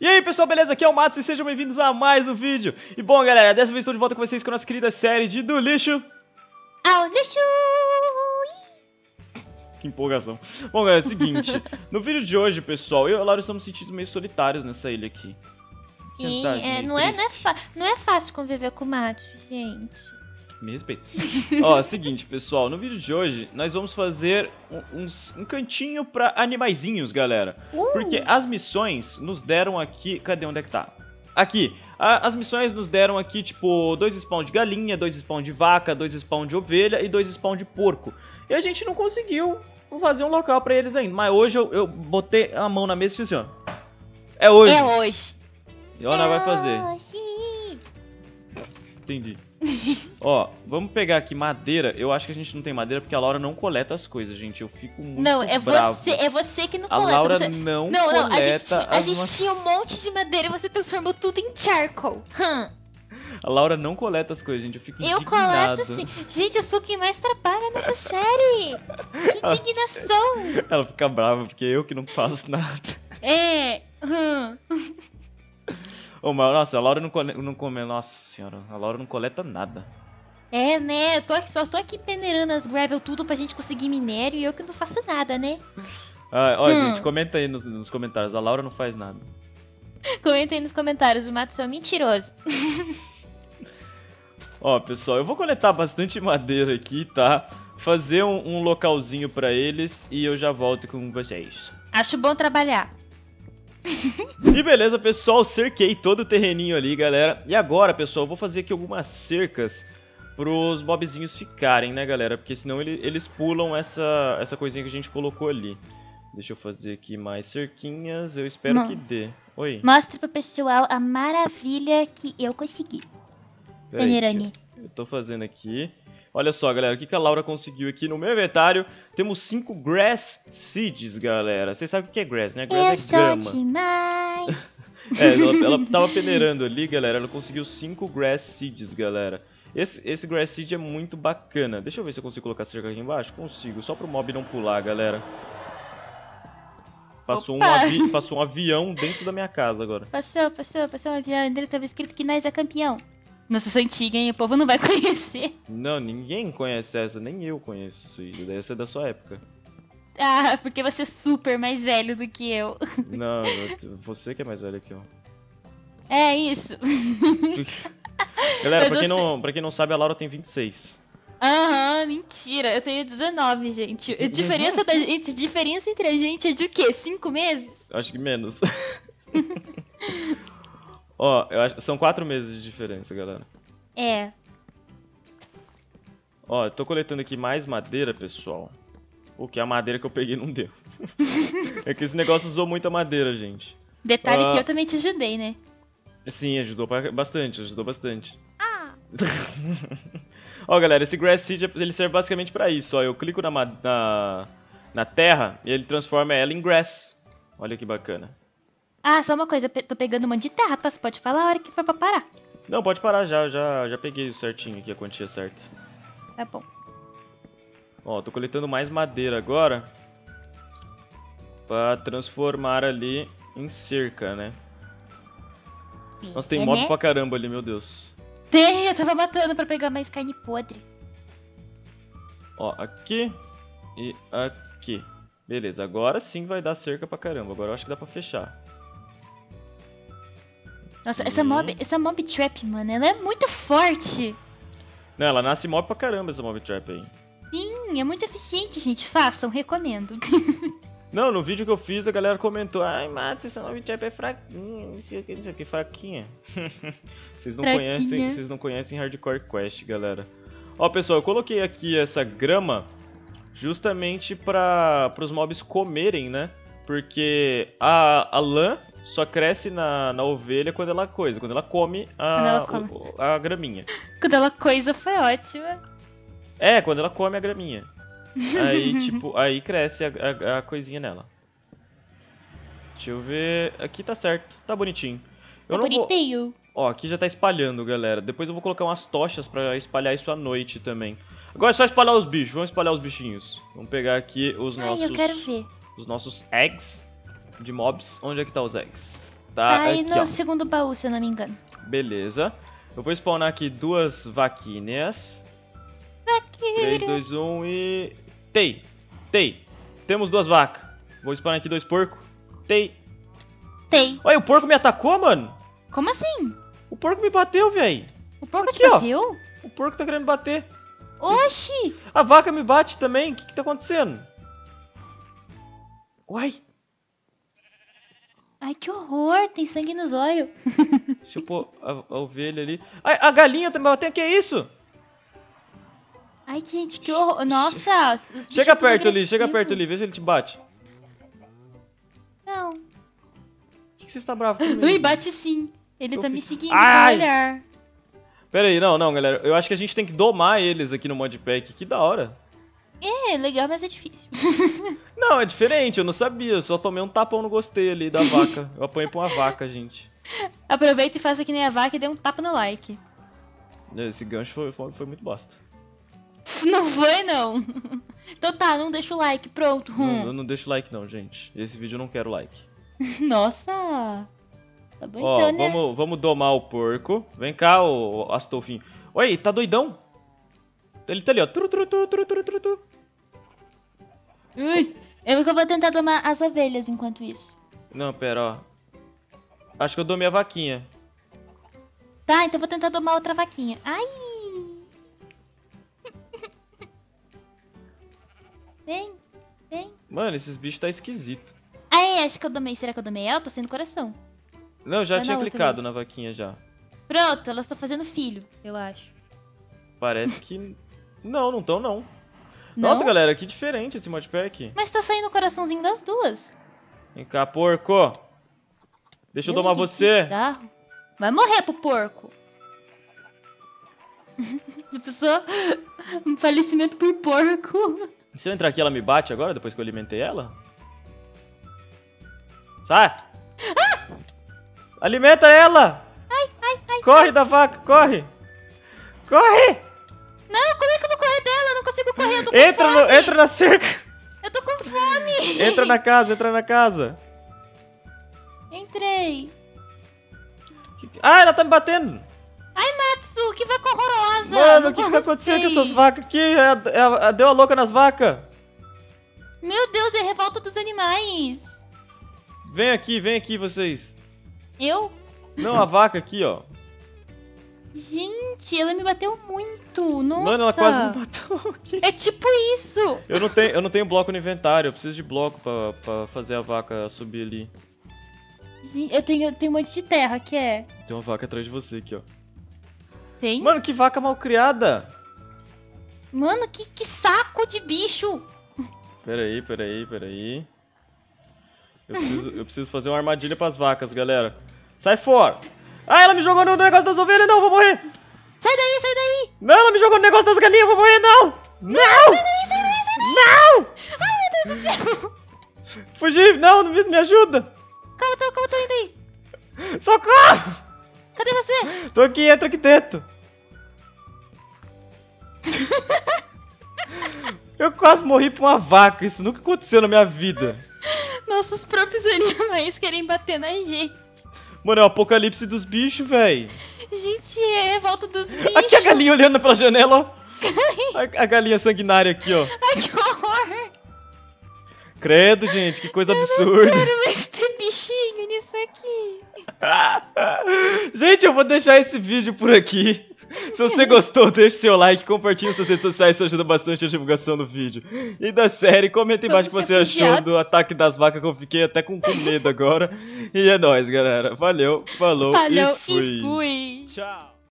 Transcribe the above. E aí pessoal, beleza? Aqui é o Matsu e sejam bem-vindos a mais um vídeo. E bom galera, dessa vez estou de volta com vocês com a nossa querida série de Do Lixo ao Luxo. Que empolgação. Bom galera, é o seguinte, no vídeo de hoje pessoal, eu e a Laura estamos sentindo meio solitários nessa ilha aqui. Sim, não é fácil conviver com o Matsu, gente. Me respeita. Ó, seguinte, pessoal. No vídeo de hoje, nós vamos fazer um cantinho pra animaizinhos, galera. Porque as missões nos deram aqui... Cadê? Onde é que tá? Aqui. As missões nos deram aqui, tipo, 2 spawns de galinha, 2 spawns de vaca, 2 spawns de ovelha e 2 spawns de porco. E a gente não conseguiu fazer um local pra eles ainda. Mas hoje eu botei a mão na mesa e fiz assim, ó. É hoje. É hoje. E ela vai fazer. Hoje. Entendi. Ó, vamos pegar aqui madeira. Eu acho que a gente não tem madeira porque a Laura não coleta as coisas, gente. Eu fico muito bravo. Não, é você que não coleta. A Laura você... não coleta. A gente tinha um monte de madeira e você transformou tudo em charcoal. A Laura não coleta as coisas, gente. Eu fico indignado. Eu coleto sim. Gente, eu sou quem mais trabalha nessa série. Que indignação. Ela fica brava porque eu que não faço nada. É. Oh, mas, nossa, a Laura não come. Nossa senhora, a Laura não coleta nada. É, né? Eu só tô aqui peneirando as gravel tudo pra gente conseguir minério e eu que não faço nada, né? Ah, olha, gente, comenta aí nos comentários. A Laura não faz nada. Comenta aí nos comentários. O Matsu é mentiroso. Ó, pessoal, eu vou coletar bastante madeira aqui, tá? Fazer um localzinho pra eles e eu já volto com vocês. Acho bom trabalhar. E beleza pessoal, cerquei todo o terreninho ali galera. E agora pessoal, eu vou fazer aqui algumas cercas pros mobzinhos ficarem, né galera? Porque senão eles pulam essa coisinha que a gente colocou ali. Deixa eu fazer aqui mais cerquinhas, eu espero que dê. Oi. Mostra pro pessoal a maravilha que eu consegui. Peraí, eu tô fazendo aqui. Olha só, galera, o que a Laura conseguiu aqui no meu inventário? Temos 5 Grass Seeds, galera. Vocês sabem o que é Grass, né? Grass é grama. Eu sou demais. Ela tava peneirando ali, galera. Ela conseguiu 5 Grass Seeds, galera. Esse Grass Seed é muito bacana. Deixa eu ver se eu consigo colocar a cerca aqui embaixo. Consigo, só pro mob não pular, galera. Passou um avião dentro da minha casa agora. Passou um avião. Ainda tava escrito que nós é campeão. Nossa, essa é antiga, hein? O povo não vai conhecer. Não, ninguém conhece essa, nem eu conheço isso. Essa é da sua época. Ah, porque você é super mais velho do que eu. Não, você que é mais velho que eu. É isso. Galera, pra quem não sabe, a Laura tem 26. Aham, mentira. Eu tenho 19, gente. A diferença, a diferença entre a gente é de o quê? 5 meses? Acho que menos. Ó, eu acho, são 4 meses de diferença, galera. É. Ó, eu tô coletando aqui mais madeira, pessoal. Porque a madeira que eu peguei não deu. É que esse negócio usou muita madeira, gente. Detalhe que eu também te ajudei, né? Sim, ajudou bastante. Ah! Ó, galera, esse Grass Seed, ele serve basicamente pra isso, ó. Eu clico na terra e ele transforma ela em grass. Olha que bacana. Ah, só uma coisa, eu tô pegando um monte de terra, pode falar a hora que for pra parar. Não, pode parar já, eu já peguei certinho aqui, a quantia certa. Tá bom. Ó, tô coletando mais madeira agora, pra transformar ali em cerca, né? Sim. Nossa, tem mob pra caramba ali, meu Deus. Tem, eu tava matando pra pegar mais carne podre. Ó, aqui e aqui. Beleza, agora sim vai dar cerca pra caramba, agora eu acho que dá pra fechar. Nossa, essa mob trap, mano, ela é muito forte. Não, ela nasce mob pra caramba, essa mob trap aí. Sim, é muito eficiente, gente. Façam, recomendo. Não, no vídeo que eu fiz, a galera comentou: ai, Márcio, essa mob trap é fraquinha, não sei o que, fraquinha. Vocês não conhecem Hardcore Quest, galera. Ó, pessoal, eu coloquei aqui essa grama justamente para os mobs comerem, né? Porque a lã só cresce na ovelha quando ela come a graminha. Quando ela coisa foi ótima. É, quando ela come a graminha. Aí, tipo, aí cresce a coisinha nela. Deixa eu ver... Aqui tá certo, tá bonitinho. Tá bonitinho. Ó, aqui já tá espalhando, galera. Depois eu vou colocar umas tochas pra espalhar isso à noite também. Agora é só espalhar os bichos, vamos espalhar os bichinhos. Vamos pegar aqui os nossos... Ai, eu quero ver. Os nossos eggs de mobs. Onde é que tá os eggs? Tá aí aqui, no ó. Segundo baú, se eu não me engano. Beleza. Eu vou spawnar aqui duas vaquinhas. Vaquinhas. 3, 2, 1 e... Tei. Tei. Temos duas vacas. Vou spawnar aqui dois porcos. Tei. Tei. Olha, o porco me atacou, mano. Como assim? O porco me bateu, velho. O porco aqui, te bateu? Ó. O porco tá querendo bater. Oxi. A vaca me bate também. O que que tá acontecendo? Uai. Ai, que horror, tem sangue nos olhos. Deixa eu pôr a ovelha ali. Ai, a galinha também, tem, que é isso? Ai, gente, que horror. Nossa, os chega perto ali, chega perto ali, vê se ele te bate. Não. Por que você está bravo comigo? Ui, bate sim. Ele tá me seguindo com o olhar. Pera aí, não, galera. Eu acho que a gente tem que domar eles aqui no modpack. Que da hora. É, legal, mas é difícil. Não, é diferente, eu não sabia. Eu só tomei um tapão no gostei ali da vaca. Eu apanhei pra uma vaca, gente. Aproveita e faça que nem a vaca e dê um tapa no like. Esse gancho foi muito bosta. Não foi, não. Então tá, não deixa o like, pronto. Não, eu não deixo o like não, gente. Esse vídeo eu não quero like. Nossa. Tá bom, ó, então, né? Vamos domar o porco. Vem cá, ô Astolfinho. Oi, tá doidão? Ele tá ali, ó. Ui, eu vou tentar domar as ovelhas enquanto isso. Não, pera, ó. Acho que eu domei a vaquinha. Tá, então vou tentar domar outra vaquinha. Ai! Vem, vem. Mano, esses bichos tá esquisito. Ai, acho que eu domei. Será que eu domei ela? Tô saindo coração. Não, já tinha clicado na vaquinha já. Pronto, elas estão fazendo filho, eu acho. Parece que... Não estão, não. Nossa, galera, que diferente esse modpack. Mas tá saindo o coraçãozinho das duas. Vem cá, porco. Deixa eu domar você. Bizarro. Vai morrer pro porco. Já pensou? Um falecimento por porco. Se eu entrar aqui, ela me bate agora, depois que eu alimentei ela? Sai! Ah! Alimenta ela! Ai, ai, ai. Corre da vaca, corre! Corre! Não, como é que eu vou correr dela? Eu não consigo correr, eu tô com fome. Entra na cerca. Eu tô com fome. Entra na casa, entra na casa. Entrei. Ah, ela tá me batendo. Ai, Matsu, que vaca horrorosa. Mano, o que tá acontecendo com essas vacas aqui? Deu a louca nas vacas. Meu Deus, é a revolta dos animais. Vem aqui, vocês. Eu? Não, a vaca aqui, ó. Gente, ela me bateu muito, nossa. Mano, ela quase me bateu aqui. É tipo isso. Eu não tenho bloco no inventário, eu preciso de bloco pra fazer a vaca subir ali. Eu tenho um monte de terra, que é? Tem uma vaca atrás de você aqui, ó. Tem? Mano, que vaca mal criada. Mano, que saco de bicho. Peraí. Eu preciso fazer uma armadilha pras vacas, galera. Sai fora. Ah, ela me jogou no negócio das ovelhas, não, eu vou morrer! Sai daí, sai daí! Não, ela me jogou no negócio das galinhas, eu vou morrer, não! Não! Sai daí! Não! Ai, meu Deus do céu! Fugi, não, me ajuda! Calma, tô indo aí! Socorro! Cadê você? Tô aqui, entra aqui dentro! Eu quase morri pra uma vaca, isso nunca aconteceu na minha vida! Nossos próprios animais querem bater na gente! Mano, é o apocalipse dos bichos, véi. Gente, é volta dos bichos. Aqui a galinha olhando pela janela, ó. A galinha sanguinária aqui, ó. Ai, que horror. Credo, gente, que coisa absurda. Eu não quero mais ter bichinho nisso aqui. Gente, eu vou deixar esse vídeo por aqui. Se você gostou, deixe seu like, compartilhe suas redes sociais, isso ajuda bastante a divulgação do vídeo. E da série, comenta embaixo o que você achou do ataque das vacas, que eu fiquei até com medo agora. E é nóis, galera. Valeu, falou e fui. Tchau.